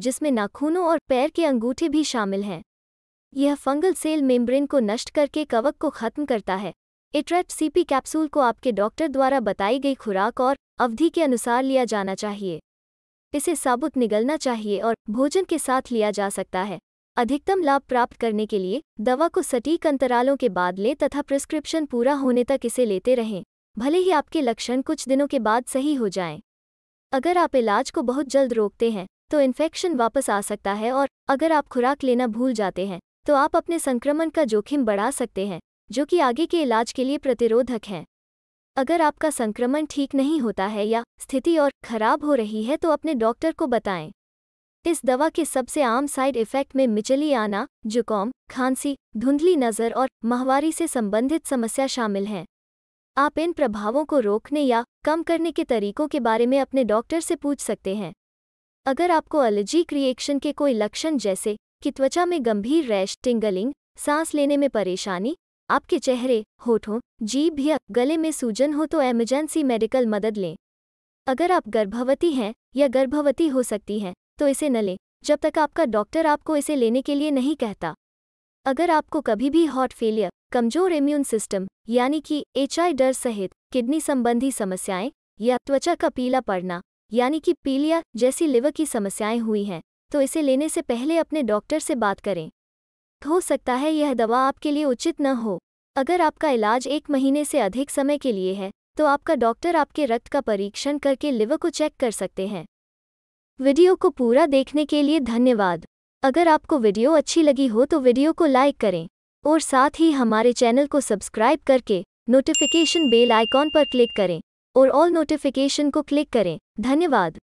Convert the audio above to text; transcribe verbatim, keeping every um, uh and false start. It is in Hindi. जिसमें नाखूनों और पैर के अंगूठे भी शामिल हैं। यह फंगल सेल मेम्ब्रेन को नष्ट करके कवक को खत्म करता है। इट्रेट्फ सीपी कैप्सूल को आपके डॉक्टर द्वारा बताई गई खुराक और अवधि के अनुसार लिया जाना चाहिए। इसे साबुत निगलना चाहिए और भोजन के साथ लिया जा सकता है। अधिकतम लाभ प्राप्त करने के लिए दवा को सटीक अंतरालों के बाद लें तथा प्रिस्क्रिप्शन पूरा होने तक इसे लेते रहें, भले ही आपके लक्षण कुछ दिनों के बाद सही हो जाएं। अगर आप इलाज को बहुत जल्द रोकते हैं तो इन्फेक्शन वापस आ सकता है, और अगर आप खुराक लेना भूल जाते हैं तो आप अपने संक्रमण का जोखिम बढ़ा सकते हैं, जो कि आगे के इलाज के लिए प्रतिरोधक हैं। अगर आपका संक्रमण ठीक नहीं होता है या स्थिति और खराब हो रही है तो अपने डॉक्टर को बताएं। इस दवा के सबसे आम साइड इफ़ेक्ट में मिचली आना, जुकाम, खांसी, धुंधली नज़र और माहवारी से संबंधित समस्या शामिल हैं। आप इन प्रभावों को रोकने या कम करने के तरीकों के बारे में अपने डॉक्टर से पूछ सकते हैं। अगर आपको एलर्जिक रिएक्शन के कोई लक्षण जैसे कि त्वचा में गंभीर रैश, टिंगलिंग, सांस लेने में परेशानी, आपके चेहरे, होठों, जीभ या गले में सूजन हो तो इमरजेंसी मेडिकल मदद लें। अगर आप गर्भवती हैं या गर्भवती हो सकती हैं तो इसे न लें जब तक आपका डॉक्टर आपको इसे लेने के लिए नहीं कहता। अगर आपको कभी भी हार्ट फेलियर, कमजोर इम्यून सिस्टम यानी कि एचआई डर सहित किडनी संबंधी समस्याएं या त्वचा का पीला पड़ना यानी कि पीलिया जैसी लिवर की समस्याएं हुई हैं तो इसे लेने से पहले अपने डॉक्टर से बात करें। हो सकता है यह दवा आपके लिए उचित न हो। अगर आपका इलाज एक महीने से अधिक समय के लिए है तो आपका डॉक्टर आपके रक्त का परीक्षण करके लिवर को चेक कर सकते हैं। वीडियो को पूरा देखने के लिए धन्यवाद। अगर आपको वीडियो अच्छी लगी हो तो वीडियो को लाइक करें और साथ ही हमारे चैनल को सब्सक्राइब करके नोटिफिकेशन बेल आइकॉन पर क्लिक करें और ऑल नोटिफिकेशन को क्लिक करें। धन्यवाद।